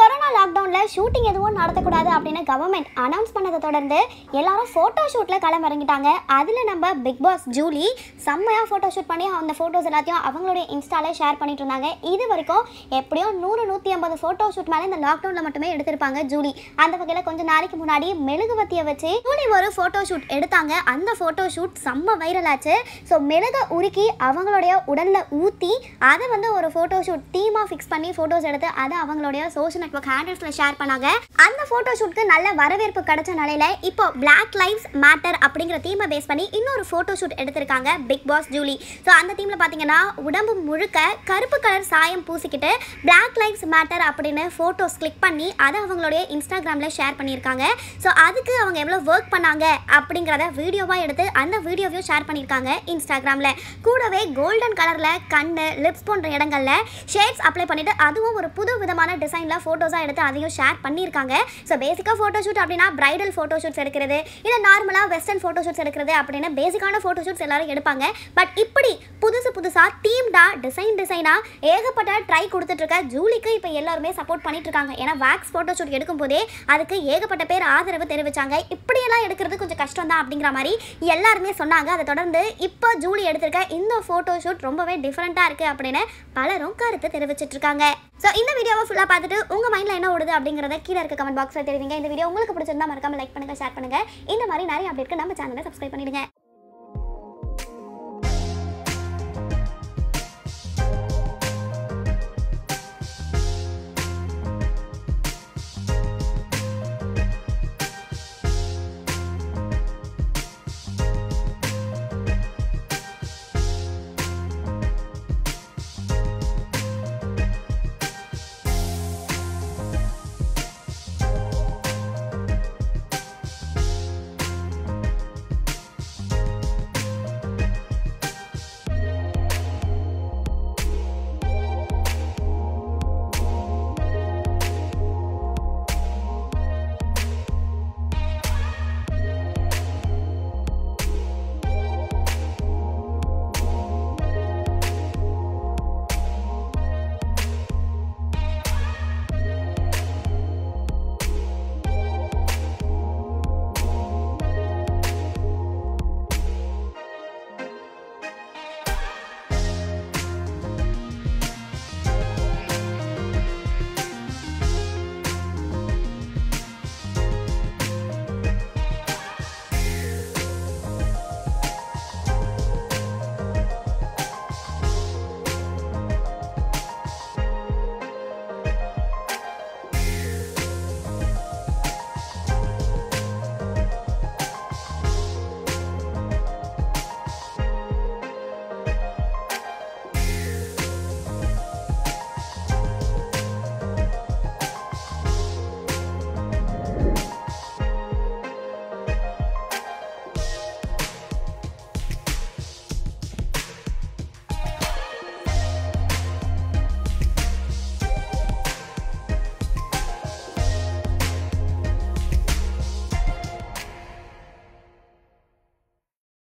Corona லாக்டவுன்ல shooting எதுவும் நடத்தக்கூடாது அப்படின்னு கவர்மெண்ட் அனௌன்ஸ் பண்ணதை தொடர்ந்து எல்லாரும் ஃபோட்டோ ஷூட்டில் களமிறங்கிட்டாங்க. அதில் நம்ம பிக்பாஸ் ஜூலி செம்மையாக ஃபோட்டோ ஷூட் பண்ணி அந்த ஃபோட்டோஸ் எல்லாத்தையும் அவங்களுடைய இன்ஸ்டாலே ஷேர் பண்ணிட்டு இருந்தாங்க. இது வரைக்கும் எப்படியோ 100-150 ஃபோட்டோ ஷூட் மேலே இந்த லாக்டவுனில் மட்டுமே எடுத்திருப்பாங்க ஜூலி. அந்த வகையில் கொஞ்சம் நாளைக்கு முன்னாடி மெழுகுவத்தியை வச்சு ஜூலி ஒரு ஃபோட்டோ ஷூட் எடுத்தாங்க. அந்த ஃபோட்டோ ஷூட் செம்ம வைரல் ஆச்சு. ஸோ மெழுகை உருக்கி அவங்களுடைய உடலில் ஊற்றி அதை ஒரு ஃபோட்டோ ஷூட் டீமாக ஃபிக்ஸ் பண்ணி ஃபோட்டோஸ் எடுத்து அதை அவங்களுடைய சோஷியல் நெட்வொர்க் ஹேண்டில்ஸ்ல ஷேர் பண்ணாங்க. அந்த போட்டோ ஷூட்க்கு நல்ல வரவேற்பு கிடைச்ச நிலையில இப்போ Black Lives Matter அப்படிங்கற தீமை பேஸ் பண்ணி இன்னொரு போட்டோ ஷூட் எடுத்திருக்காங்க பிக் பாஸ் ஜூலி. சோ அந்த தீம்ல பாத்தீங்கன்னா உடம்பு முழுக்க கருப்பு கலர் சாயம் பூசிக்கிட்டு Black Lives Matter அப்படினு போட்டோஸ் கிளிக் பண்ணி அதை அவங்களுடைய இன்ஸ்டாகிராம்ல ஷேர் பண்ணிருக்காங்க. சோ அதுக்கு அவங்க எவ்வளவு வர்க் பண்ணாங்க அப்படிங்கறத வீடியோவா எடுத்து அந்த வீடியோவையும் ஷேர் பண்ணிருக்காங்க இன்ஸ்டாகிராம்ல. கூடவே கோல்டன் கலர்ல கண்ணு, லிப்ஸ் போன்ற இடங்கள்ல ஷேட்ஸ் அப்ளை பண்ணிட்டு அதுவும் ஒரு புது விதமான டிசைன்ல போட்டோஸா எடுத்து அதையும் ஷேர் பண்ணிருக்காங்க. சோ பேசிக்கா போட்டோ ஷூட் அப்படினா பிரைடல் போட்டோ ஷூட்ஸ் எடுக்கிறது, இல்ல நார்மலா வெஸ்டர்ன் போட்டோ ஷூட்ஸ் எடுக்கிறது அப்படினா பேசிக்கான போட்டோ ஷூட்ஸ் எல்லாரும் எடுப்பாங்க. பட் இப்படி புதுசா தீம்டா டிசைனா ஏகப்பட்ட ட்ரை கொடுத்துட்டு இருக்க ஜூலிக்கு இப்ப எல்லாருமே சப்போர்ட் பண்ணிட்டு இருக்காங்க. ஏன்னா வாக்ஸ் போட்டோ ஷூட் எடுக்கும் போதே அதுக்கு ஏகப்பட்ட பேர் ஆதரவு தெரிவிச்சாங்க. இப்படி எல்லாம் எடுக்கிறது கொஞ்சம் கஷ்டம் தான் அப்படிங்கிற மாதிரி எல்லாருமே சொன்னாங்க. அதை தொடர்ந்து இப்போ ஜூலி எடுத்திருக்க இந்த போட்டோ ஷூட் ரொம்பவே டிஃபரெண்டா இருக்கு அப்படின்னு பலரும் கருத்து தெரிவிச்சிட்டு இருக்காங்க. ஸோ இந்த வீடியோவை ஃபுல்லாக பார்த்துட்டு உங்கள் மைண்டில் என்ன ஓடுது அப்படிங்கிறத கீழே இருக்க கமெண்ட் பாக்ஸில் தெரிவிங்க. இந்த வீடியோ உங்களுக்கு பிடிச்சிருந்தா மறக்காம லைக் பண்ணுங்கள், ஷேர் பண்ணுங்கள். இந்த மாதிரி நிறைய அப்டேட்க்கு நம்ம சேனலை சப்ஸ்கிரைப் பண்ணிடுங்க.